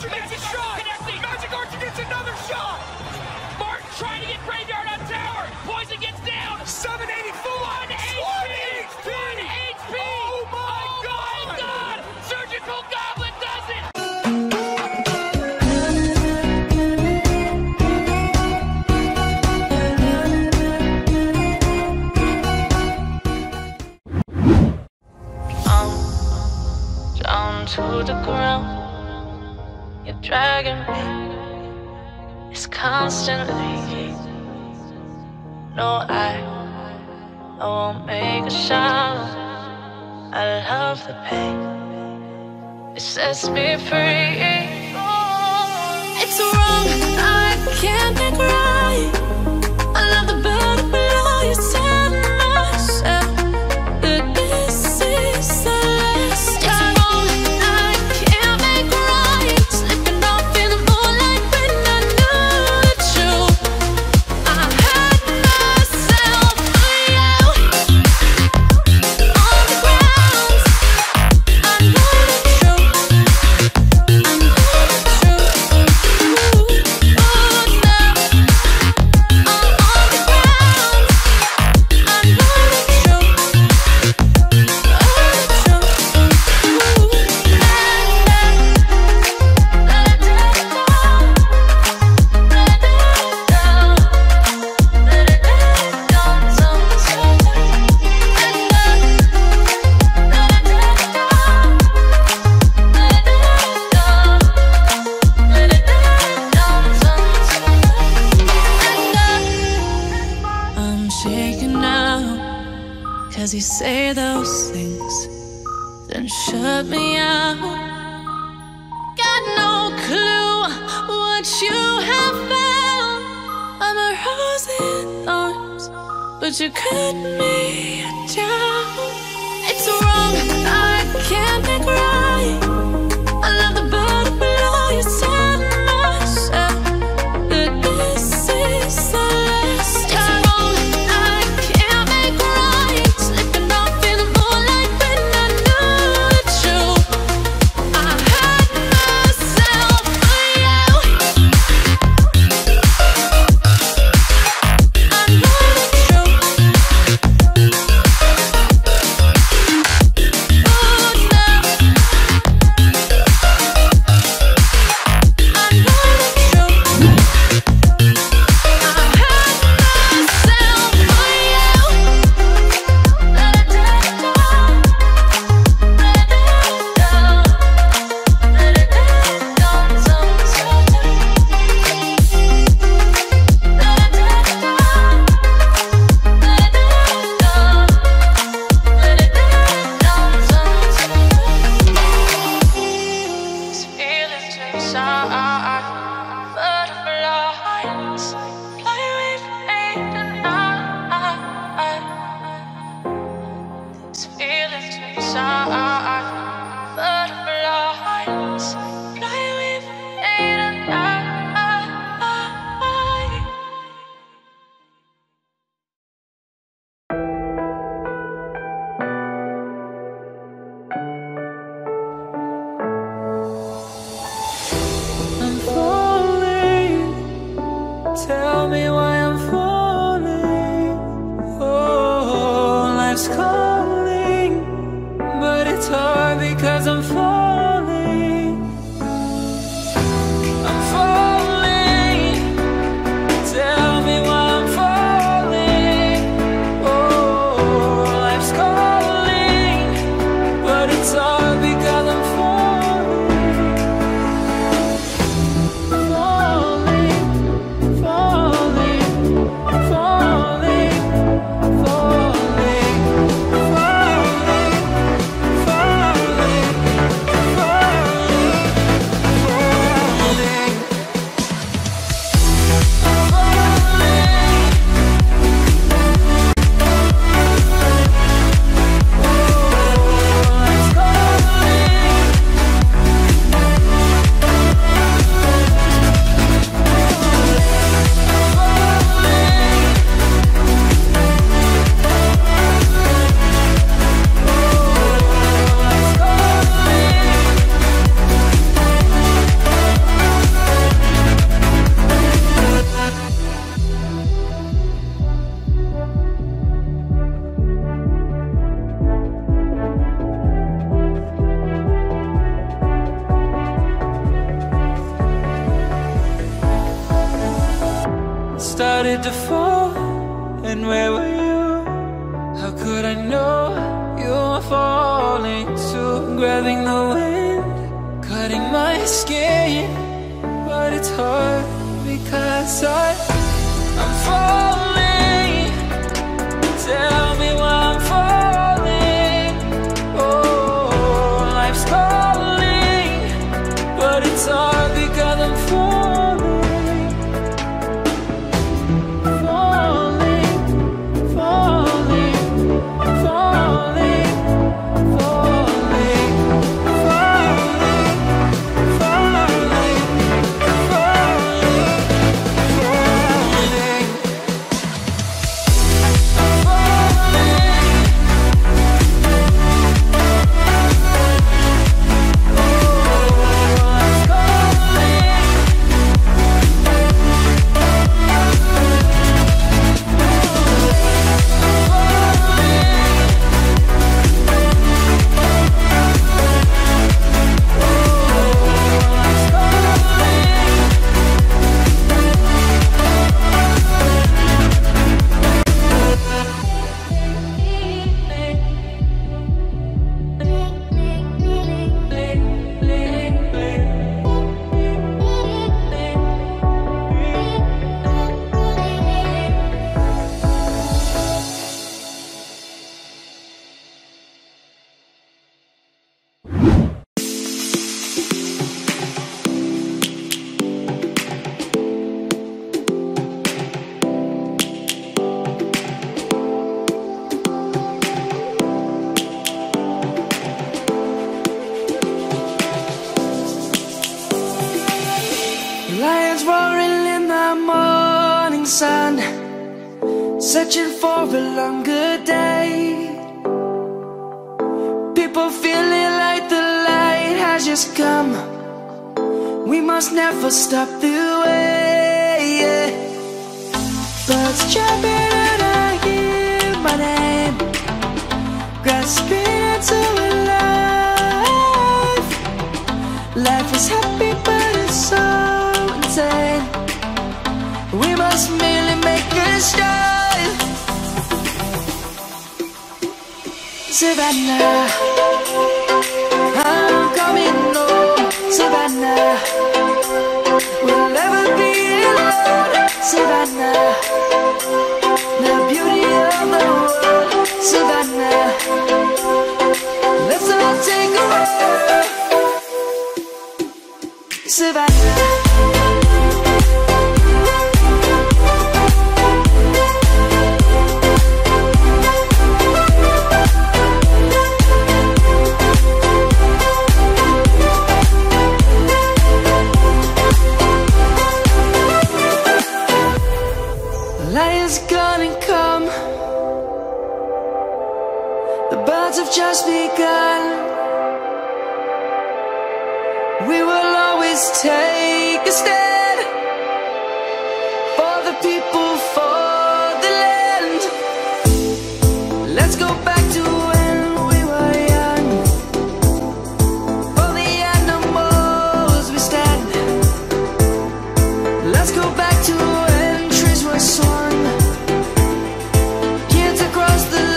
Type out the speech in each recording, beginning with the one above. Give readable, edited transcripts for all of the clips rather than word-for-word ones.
Archer gets a shot! Connecting. Magic Archer gets another shot! Martin trying to get Graveyard on tower! Poison gets down! 780 full on! 1 HP! Oh my god! Surgical Goblin does it! Down to the ground. You're dragging me, it's constantly. No, I won't make a shout. I love the pain, it sets me free. It's wrong, I can't make right. I love the better below you said myself. But this is the last time. You say those things, then shut me out. Got no clue what you have found. I'm a rose in thorns, but you cut me down. It's wrong, I can't make right. I love the bottom below you said myself, but this is the last time. started to fall, and where were you? How could I know you were falling too? Grabbing the wind, cutting my skin, but it's hard because I'm falling. Tell me why I'm falling. Oh, life's calling, but it's hard because I'm falling. Searching for a longer day. People feeling like the light has just come. We must never stop the way. Birds jumping and I hear my name, grasping into a life. Life is happy but it's so insane. We must merely make a start. Savannah, I'm coming home. Savannah, we'll never be alone. Savannah, the beauty of the world. Savannah, let's all take a walk. Savannah. Have just begun. We will always take a stand for the people, for the land. Let's go back to when we were young. For the animals we stand. Let's go back to when trees were swung. Kids across the land.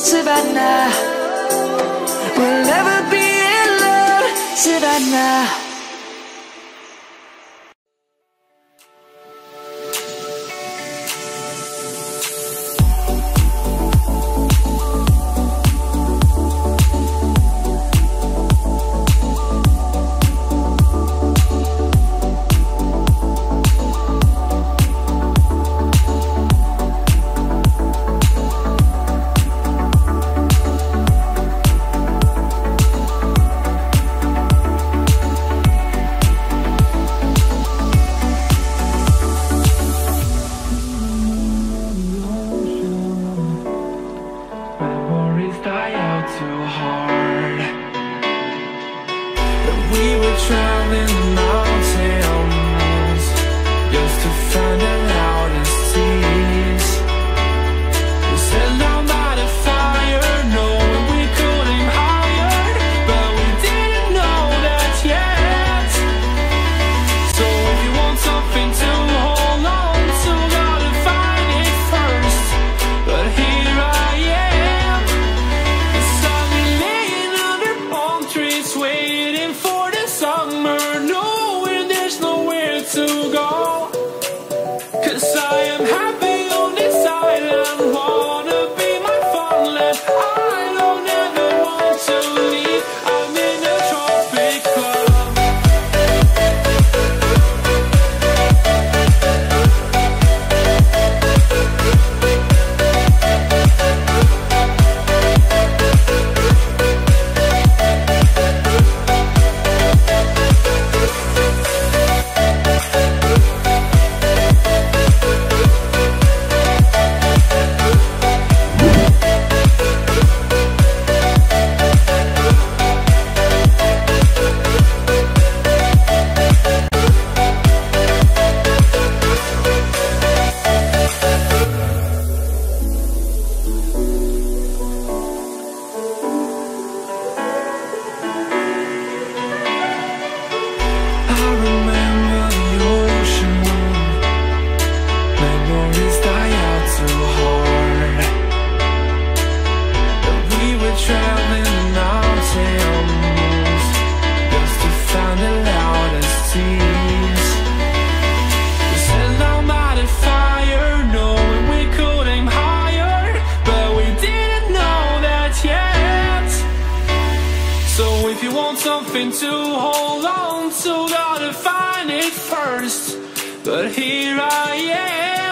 Savannah, we'll never be alone. Savannah. Something to hold on to, gotta find it first. But here I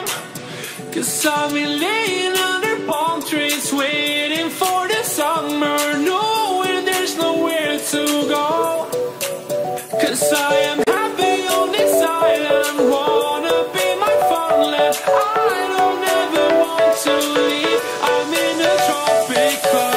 am, 'cause I've been laying under palm trees, waiting for the summer, knowing there's nowhere to go. 'Cause I am happy on this island, wanna be my farmland. I don't ever want to leave. I'm in a tropic club.